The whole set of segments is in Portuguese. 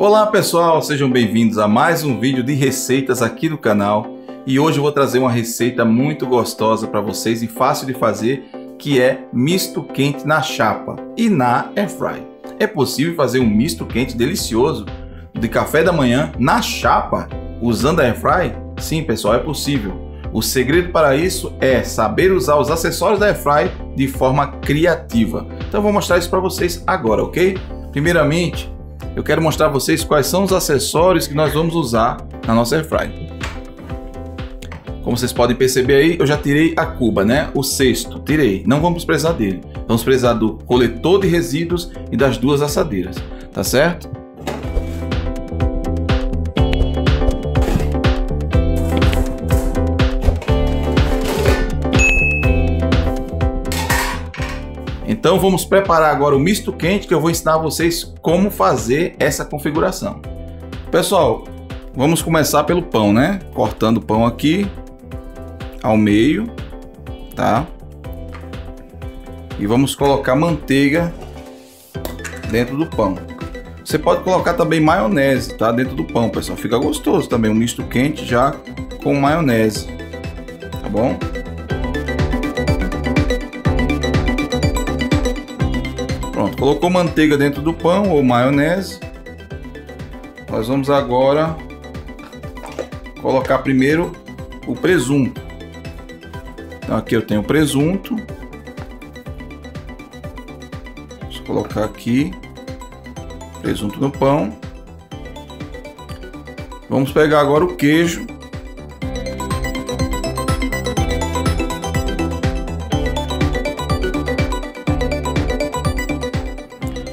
Olá pessoal, sejam bem-vindos a mais um vídeo de receitas aqui do canal. E hoje eu vou trazer uma receita muito gostosa para vocês e fácil de fazer, que é misto quente na chapa e na air fry. É possível fazer um misto quente delicioso de café da manhã na chapa usando a air fry? Sim pessoal, é possível. O segredo para isso é saber usar os acessórios da Airfry de forma criativa. Então eu vou mostrar isso para vocês agora, ok? Primeiramente, eu quero mostrar a vocês quais são os acessórios que nós vamos usar na nossa Airfry. Como vocês podem perceber aí, eu já tirei a cuba, né? O cesto, tirei. Não vamos precisar dele. Vamos precisar do coletor de resíduos e das duas assadeiras, tá certo? Então vamos preparar agora o misto quente, que eu vou ensinar a vocês como fazer essa configuração. Pessoal, vamos começar pelo pão, né? Cortando o pão aqui ao meio, tá? E vamos colocar manteiga dentro do pão. Você pode colocar também maionese, tá? Dentro do pão, pessoal. Fica gostoso também um misto quente já com maionese, tá bom? Pronto, colocou manteiga dentro do pão ou maionese. Nós vamos agora colocar primeiro o presunto. Então aqui eu tenho o presunto. Vamos colocar aqui presunto no pão. Vamos pegar agora o queijo.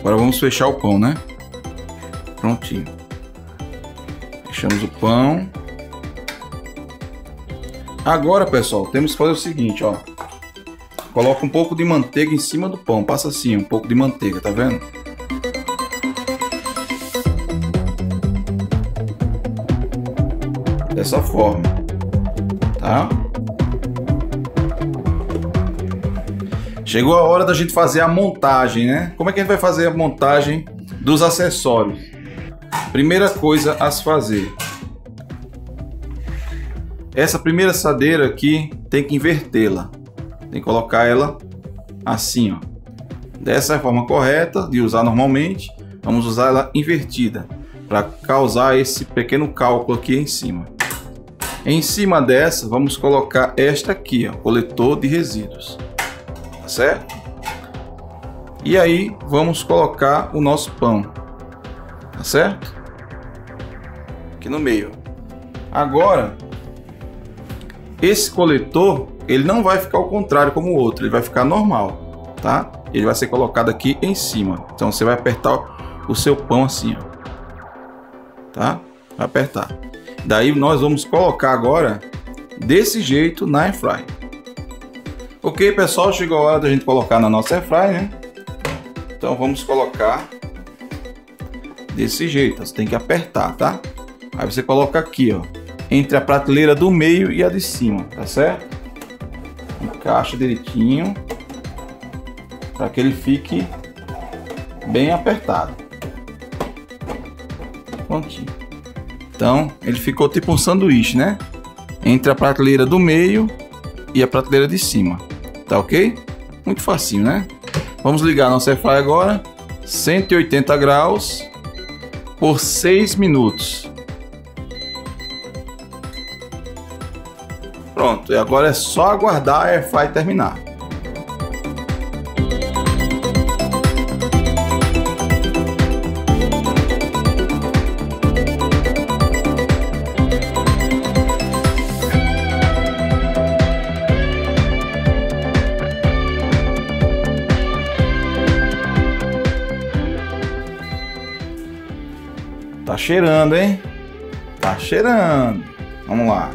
Agora vamos fechar o pão, né? Prontinho. Fechamos o pão. Agora, pessoal, temos que fazer o seguinte, ó. Coloca um pouco de manteiga em cima do pão. Passa assim, um pouco de manteiga, tá vendo? Dessa forma, tá? Chegou a hora da gente fazer a montagem, né? Como é que a gente vai fazer a montagem dos acessórios? Primeira coisa a se fazer. Essa primeira assadeira aqui tem que invertê-la. Tem que colocar ela assim, ó. Dessa forma correta de usar normalmente, vamos usar ela invertida para causar esse pequeno cálculo aqui em cima. Em cima dessa, vamos colocar esta aqui, ó, coletor de resíduos. Certo? E aí vamos colocar o nosso pão, tá certo? Aqui no meio. Agora, esse coletor, ele não vai ficar ao contrário como o outro, ele vai ficar normal, tá? Ele vai ser colocado aqui em cima. Então você vai apertar o seu pão assim, ó. Tá? Vai apertar. Daí nós vamos colocar agora desse jeito na airfryer. Ok pessoal, chegou a hora da gente colocar na nossa airfryer, né? Então vamos colocar desse jeito, você tem que apertar, tá? Aí você coloca aqui, ó, entre a prateleira do meio e a de cima, tá certo? Encaixa direitinho, para que ele fique bem apertado. Prontinho. Então ele ficou tipo um sanduíche, né? Entre a prateleira do meio e a prateleira de cima. Tá ok? Muito facinho, né? Vamos ligar a nossa airfryer agora. 180 graus por 6 minutos. Pronto. E agora é só aguardar a airfryer terminar. Tá cheirando, hein? Tá cheirando. Vamos lá.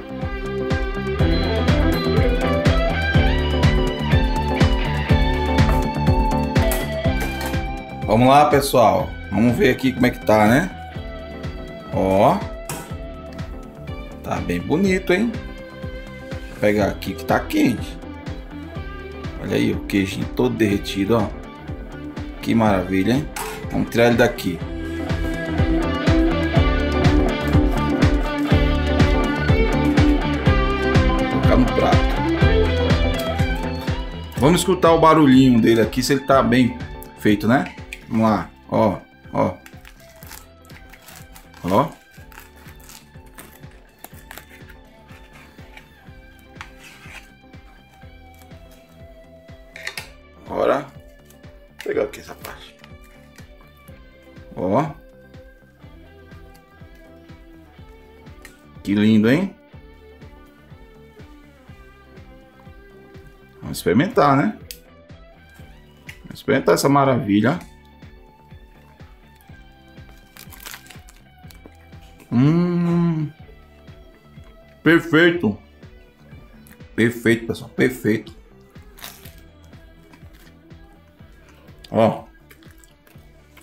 Vamos lá, pessoal. Vamos ver aqui como é que tá, né? Ó. Tá bem bonito, hein? Vou pegar aqui que tá quente. Olha aí o queijinho todo derretido, ó. Que maravilha, hein? Vamos tirar ele daqui. no prato. Vamos escutar o barulhinho dele aqui, se ele tá bem feito, né? Vamos lá, ó, ó. Ó. Agora, vou pegar aqui essa parte. Ó. Que lindo, hein? Vamos experimentar, né? Vamos experimentar essa maravilha. Perfeito. Perfeito, pessoal. Perfeito. Ó.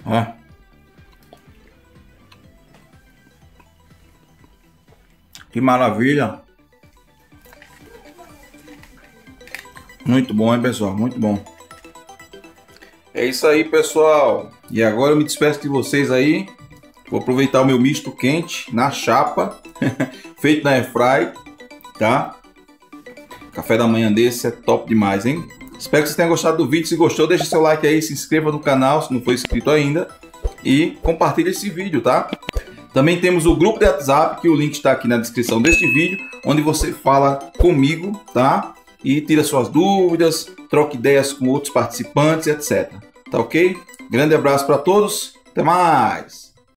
Ó. Que maravilha. Muito bom, hein, pessoal? Muito bom. É isso aí, pessoal. E agora eu me despeço de vocês aí. Vou aproveitar o meu misto quente na chapa. Feito na airfry, tá? Café da manhã desse é top demais, hein? Espero que vocês tenham gostado do vídeo. Se gostou, deixa seu like aí, se inscreva no canal se não for inscrito ainda. E compartilha esse vídeo, tá? Também temos o grupo de WhatsApp, que o link está aqui na descrição deste vídeo, onde você fala comigo, tá? E tira suas dúvidas, troca ideias com outros participantes, etc. Tá ok? Grande abraço para todos, até mais!